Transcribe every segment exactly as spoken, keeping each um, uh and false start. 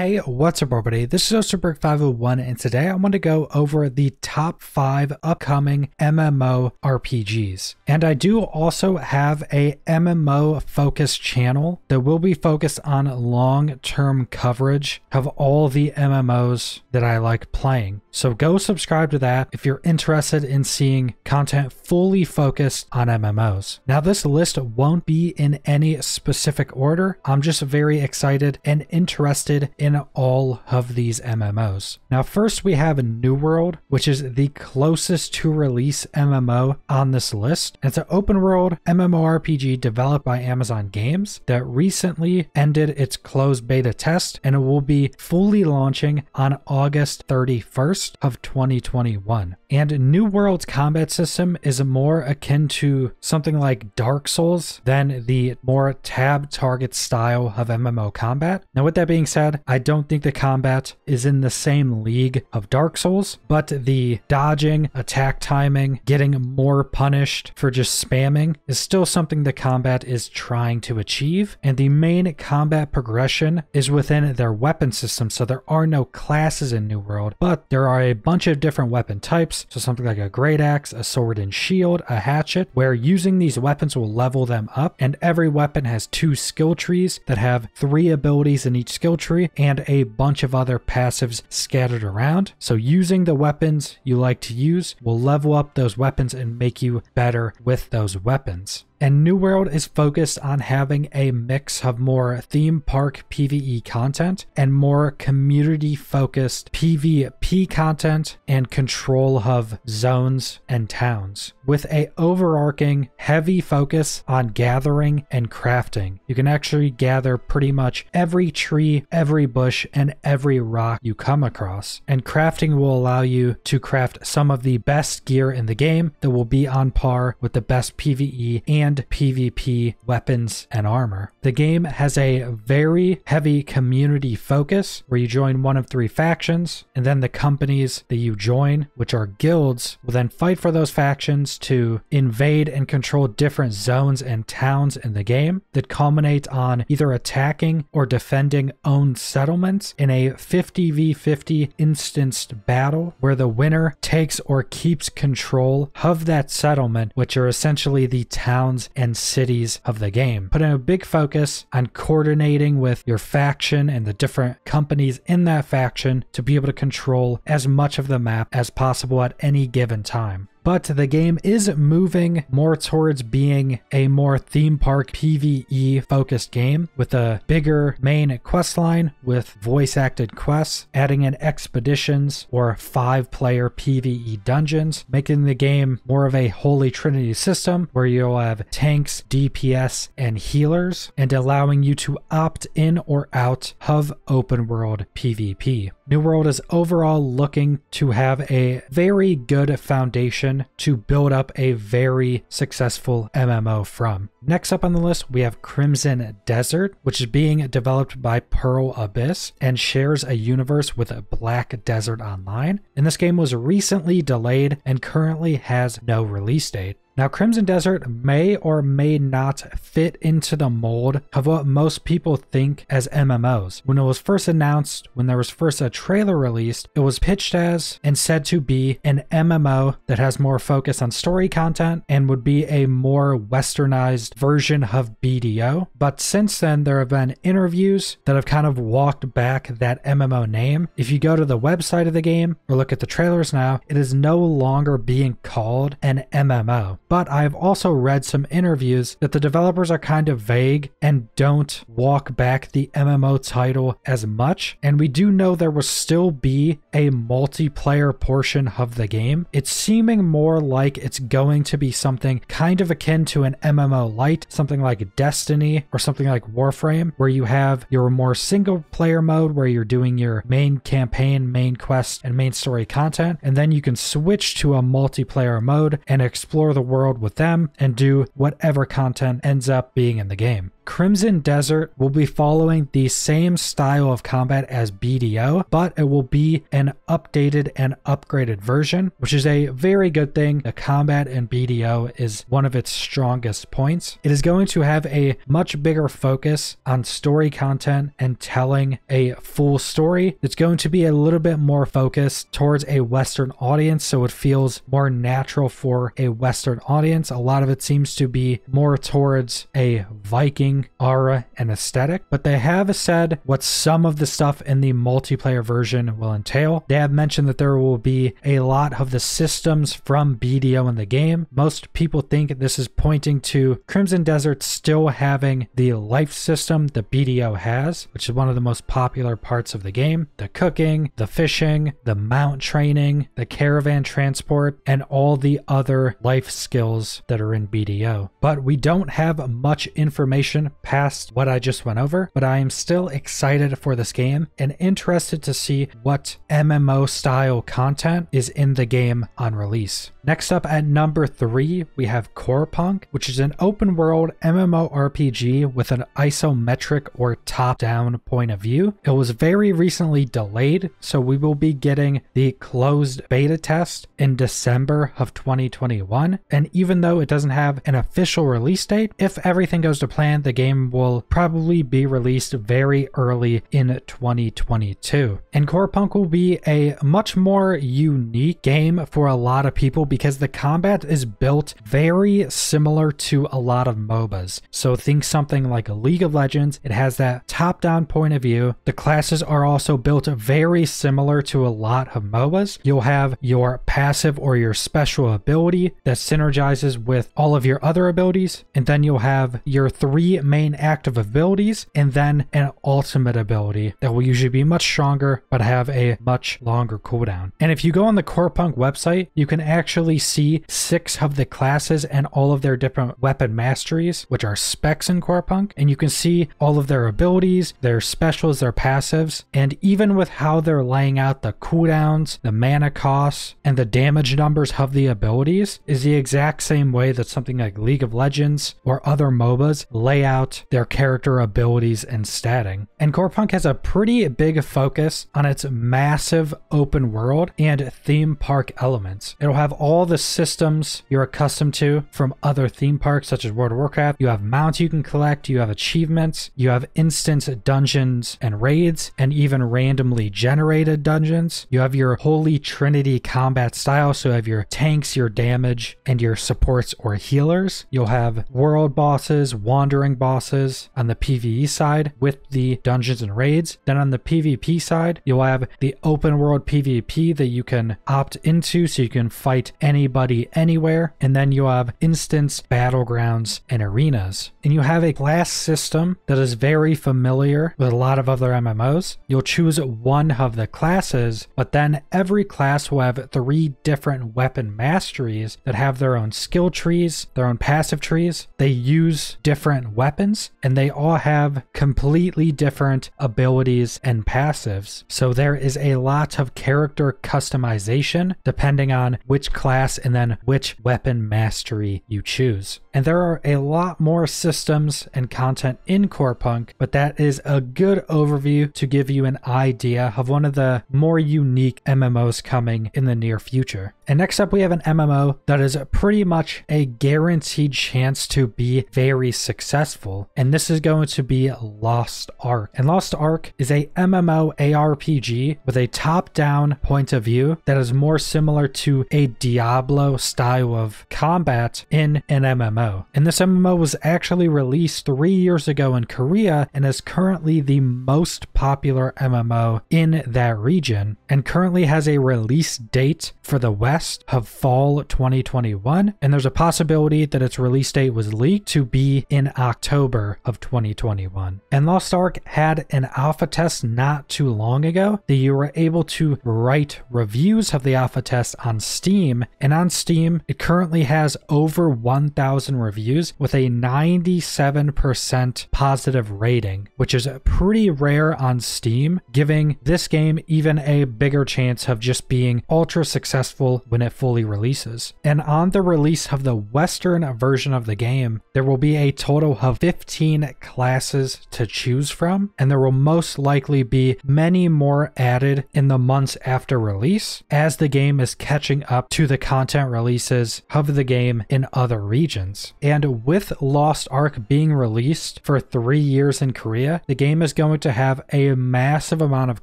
Hey, what's up everybody? This is Osterberg five oh one and today I want to go over the top five upcoming M M O R P Gs. And I do also have a M M O focused channel that will be focused on long-term coverage of all the M M Os that I like playing. So go subscribe to that if you're interested in seeing content fully focused on M M Os. Now this list won't be in any specific order. I'm just very excited and interested in all of these M M Os. Now first we have New World, which is the closest to release M M O on this list. It's an open world M M O R P G developed by Amazon Games that recently ended its closed beta test and it will be fully launching on August thirty-first of twenty twenty-one. And New World's combat system is more akin to something like Dark Souls than the more tab target style of M M O combat. Now with that being said, I don't think the combat is in the same league of Dark Souls, but the dodging, attack timing, getting more punished for just spamming is still something the combat is trying to achieve. And the main combat progression is within their weapon system, so there are no classes in New World, but there are a bunch of different weapon types, so something like a great axe, a sword and shield, a hatchet, where using these weapons will level them up, and every weapon has two skill trees that have three abilities in each skill tree and a bunch of other passives scattered around. So using the weapons you like to use will level up those weapons and make you better with those weapons. And New World is focused on having a mix of more theme park PvE content and more community-focused PvP content and control of zones and towns, with a overarching heavy focus on gathering and crafting. You can actually gather pretty much every tree, every bush, and every rock you come across. And crafting will allow you to craft some of the best gear in the game that will be on par with the best PvE and PvP weapons and armor. The game has a very heavy community focus where you join one of three factions, and then the companies that you join, which are guilds, will then fight for those factions to invade and control different zones and towns in the game that culminate on either attacking or defending own settlements in a fifty v fifty instanced battle where the winner takes or keeps control of that settlement, which are essentially the towns and cities of the game, putting a big focus on coordinating with your faction and the different companies in that faction to be able to control as much of the map as possible at any given time. But the game is moving more towards being a more theme park PvE focused game with a bigger main quest line with voice acted quests, adding in expeditions or five player PvE dungeons, making the game more of a holy trinity system where you'll have tanks, D P S, and healers, and allowing you to opt in or out of open world PvP. New World is overall looking to have a very good foundation to build up a very successful M M O from. Next up on the list, we have Crimson Desert, which is being developed by Pearl Abyss and shares a universe with Black Desert Online. And this game was recently delayed and currently has no release date. Now, Crimson Desert may or may not fit into the mold of what most people think as M M Os. When it was first announced, when there was first a trailer released, it was pitched as and said to be an M M O that has more focus on story content and would be a more westernized version of B D O. But since then, there have been interviews that have kind of walked back that M M O name. If you go to the website of the game or look at the trailers now, it is no longer being called an M M O. But I've also read some interviews that the developers are kind of vague and don't walk back the M M O title as much. And we do know there will still be a multiplayer portion of the game. It's seeming more like it's going to be something kind of akin to an M M O light, something like Destiny or something like Warframe, where you have your more single player mode where you're doing your main campaign, main quest, and main story content. And then you can switch to a multiplayer mode and explore the world with them and do whatever content ends up being in the game. Crimson Desert will be following the same style of combat as B D O, but it will be an updated and upgraded version, which is a very good thing. The combat in B D O is one of its strongest points. It is going to have a much bigger focus on story content and telling a full story. It's going to be a little bit more focused towards a Western audience, so it feels more natural for a Western audience. A lot of it seems to be more towards a Viking aura and aesthetic, but they have said what some of the stuff in the multiplayer version will entail. They have mentioned that there will be a lot of the systems from B D O in the game. Most people think this is pointing to Crimson Desert still having the life system that B D O has, which is one of the most popular parts of the game. The cooking, the fishing, the mount training, the caravan transport, and all the other life skills that are in B D O. But we don't have much information past what I just went over, but I am still excited for this game and interested to see what M M O style content is in the game on release. Next up at number three, we have Corepunk, which is an open world M M O R P G with an isometric or top-down point of view. It was very recently delayed, so we will be getting the closed beta test in December of twenty twenty-one. And even though it doesn't have an official release date, if everything goes to plan, the game will probably be released very early in twenty twenty-two. And Corepunk will be a much more unique game for a lot of people because the combat is built very similar to a lot of M O B As. So think something like a League of Legends. It has that top-down point of view. The classes are also built very similar to a lot of M O B As. You'll have your passive or your special ability that synergizes with all of your other abilities, and then you'll have your three main active abilities and then an ultimate ability that will usually be much stronger but have a much longer cooldown. And if you go on the Corepunk website, you can actually see six of the classes and all of their different weapon masteries, which are specs in Corepunk, and you can see all of their abilities, their specials, their passives, and even with how they're laying out the cooldowns, the mana costs, and the damage numbers of the abilities is the exact same way that something like League of Legends or other M O B As lay out their character abilities and statting. And Corepunk has a pretty big focus on its massive open world and theme park elements. It'll have all the systems you're accustomed to from other theme parks such as World of Warcraft. You have mounts you can collect, you have achievements, you have instance dungeons and raids, and even randomly generated dungeons. You have your Holy Trinity combat style, so you have your tanks, your damage, and your supports or healers. You'll have world bosses, wandering bosses on the PvE side with the dungeons and raids. Then on the PvP side, you'll have the open world PvP that you can opt into, so you can fight anybody anywhere. And then you have instance battlegrounds and arenas. And you have a class system that is very familiar with a lot of other M M Os. You'll choose one of the classes, but then every class will have three different weapon masteries that have their own skill trees, their own passive trees. They use different weapons and they all have completely different abilities and passives. So there is a lot of character customization depending on which class and then which weapon mastery you choose. And there are a lot more systems and content in Corepunk, but that is a good overview to give you an idea of one of the more unique M M Os coming in the near future. And next up, we have an M M O that is pretty much a guaranteed chance to be very successful, and this is going to be Lost Ark. And Lost Ark is a M M O R P G with a top-down point of view that is more similar to a Diablo style of combat in an M M O. And this M M O was actually released three years ago in Korea and is currently the most popular M M O in that region, and currently has a release date for the West of fall twenty twenty-one, and there's a possibility that its release date was leaked to be in October of twenty twenty-one. And Lost Ark had an alpha test not too long ago that you were able to write reviews of the alpha test on Steam, and on Steam it currently has over one thousand and reviews with a ninety-seven percent positive rating, which is pretty rare on Steam, giving this game even a bigger chance of just being ultra successful when it fully releases. And on the release of the Western version of the game, there will be a total of fifteen classes to choose from, and there will most likely be many more added in the months after release, as the game is catching up to the content releases of the game in other regions. And with Lost Ark being released for three years in Korea, the game is going to have a massive amount of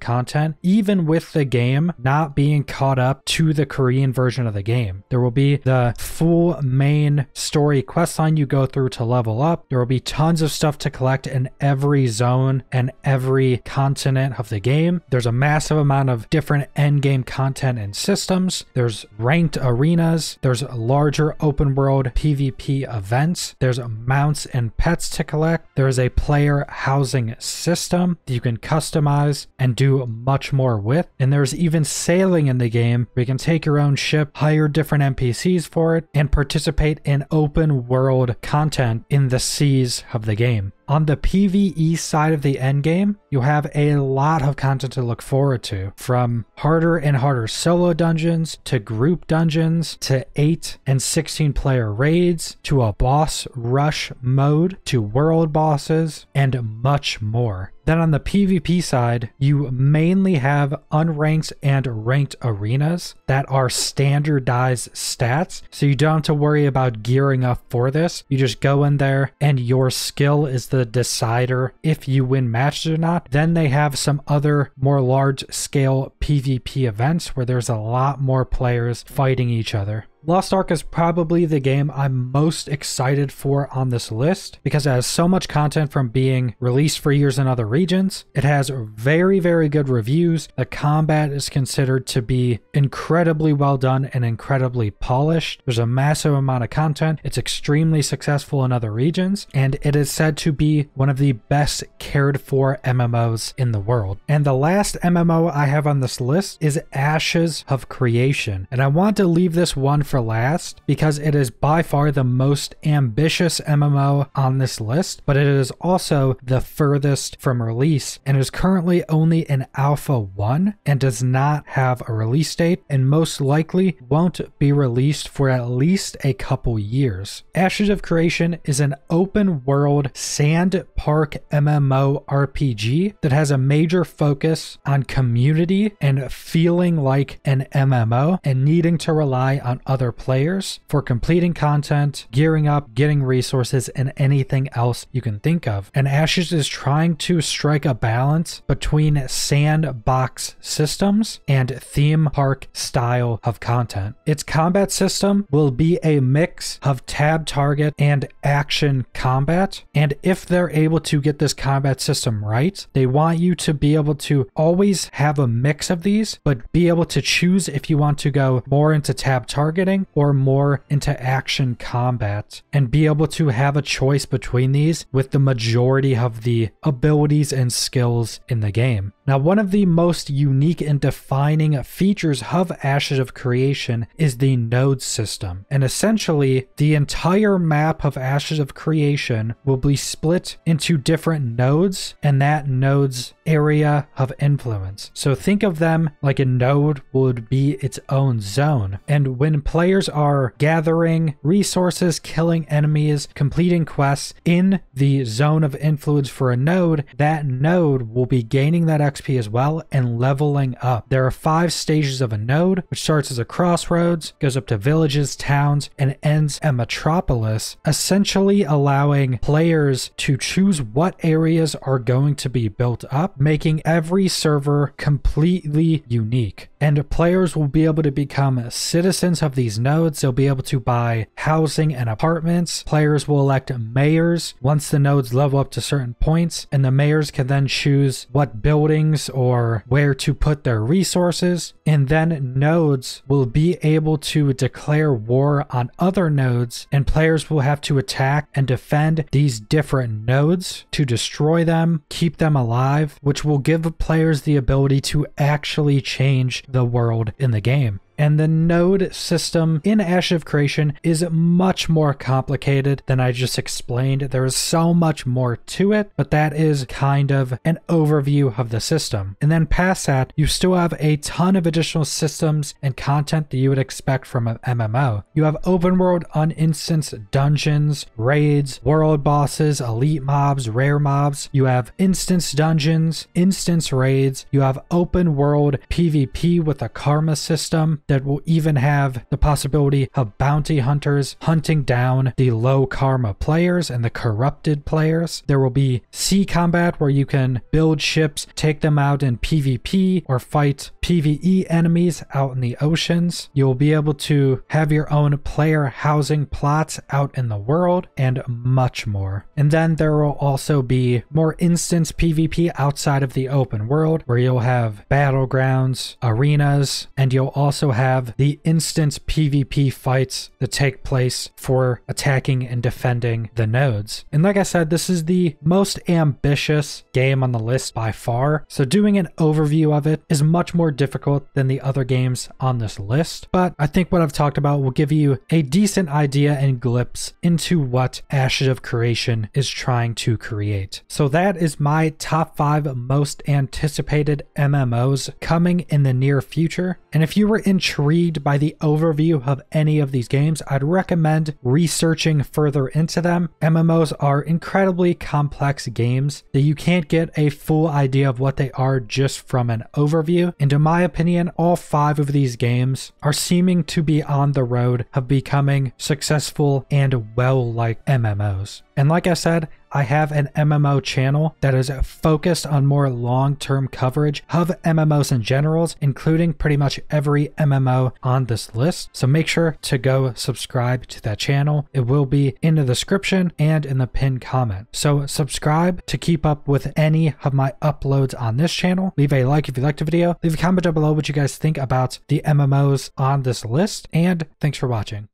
content, even with the game not being caught up to the Korean version of the game. There will be the full main story questline you go through to level up. There will be tons of stuff to collect in every zone and every continent of the game. There's a massive amount of different end game content and systems. There's ranked arenas. There's larger open world PvP events. There's mounts and pets to collect. There is a player housing system that you can customize and do much more with. And there's even sailing in the game where you can take your own ship, hire different N P Cs for it, and participate in open world content in the seas of the game. On the PvE side of the endgame, you have a lot of content to look forward to, from harder and harder solo dungeons, to group dungeons, to eight and sixteen player raids, to a boss rush mode, to world bosses, and much more. Then on the PvP side, you mainly have unranked and ranked arenas that are standardized stats, so you don't have to worry about gearing up for this. You just go in there and your skill is the decider if you win matches or not. Then they have some other more large-scale PvP events where there's a lot more players fighting each other. Lost Ark is probably the game I'm most excited for on this list because it has so much content from being released for years in other regions. It has very, very good reviews. The combat is considered to be incredibly well done and incredibly polished. There's a massive amount of content. It's extremely successful in other regions, and it is said to be one of the best cared for M M Os in the world. And the last M M O I have on this list is Ashes of Creation. And I want to leave this one for last because it is by far the most ambitious M M O on this list, but it is also the furthest from release and is currently only in alpha one and does not have a release date and most likely won't be released for at least a couple years. Ashes of Creation is an open world sand park MMORPG that has a major focus on community and feeling like an M M O and needing to rely on other players for completing content, gearing up, getting resources, and anything else you can think of. And Ashes is trying to strike a balance between sandbox systems and theme park style of content. Its combat system will be a mix of tab target and action combat, and if they're able to get this combat system right, they want you to be able to always have a mix of these, but be able to choose if you want to go more into tab target targeting or more into action combat and be able to have a choice between these with the majority of the abilities and skills in the game. Now, one of the most unique and defining features of Ashes of Creation is the node system. And essentially, the entire map of Ashes of Creation will be split into different nodes and that node's area of influence. So think of them like a node would be its own zone. And when players are gathering resources, killing enemies, completing quests in the zone of influence for a node, that node will be gaining that extra X P as well and leveling up. There are five stages of a node, which starts as a crossroads, goes up to villages, towns, and ends at metropolis, essentially allowing players to choose what areas are going to be built up, making every server completely unique. And players will be able to become citizens of these nodes. They'll be able to buy housing and apartments. Players will elect mayors once the nodes level up to certain points, and the mayors can then choose what buildings or where to put their resources. And then nodes will be able to declare war on other nodes, and players will have to attack and defend these different nodes to destroy them, keep them alive, which will give players the ability to actually change the world in the game. And the node system in Ashes of Creation is much more complicated than I just explained. There is so much more to it, but that is kind of an overview of the system. And then past that, you still have a ton of additional systems and content that you would expect from an M M O. You have open world uninstanced dungeons, raids, world bosses, elite mobs, rare mobs. You have instance dungeons, instance raids. You have open world PvP with a karma system that will even have the possibility of bounty hunters hunting down the low karma players and the corrupted players. There will be sea combat where you can build ships, take them out in PvP or fight PvE enemies out in the oceans. You'll be able to have your own player housing plots out in the world and much more. And then there will also be more instance PvP outside of the open world where you'll have battlegrounds, arenas, and you'll also have the instance PvP fights that take place for attacking and defending the nodes. And like I said, this is the most ambitious game on the list by far, so doing an overview of it is much more difficult than the other games on this list, but I think what I've talked about will give you a decent idea and glimpse into what Ashes of Creation is trying to create. So that is my top five most anticipated M M Os coming in the near future, and if you were intrigued by the overview of any of these games, I'd recommend researching further into them. M M Os are incredibly complex games that you can't get a full idea of what they are just from an overview, and in my opinion, all five of these games are seeming to be on the road of becoming successful and well-liked M M Os. And like I said, I have an M M O channel that is focused on more long-term coverage of M M Os in general, including pretty much every M M O on this list. So make sure to go subscribe to that channel. It will be in the description and in the pinned comment. So subscribe to keep up with any of my uploads on this channel. Leave a like if you liked the video. Leave a comment down below what you guys think about the M M Os on this list. And thanks for watching.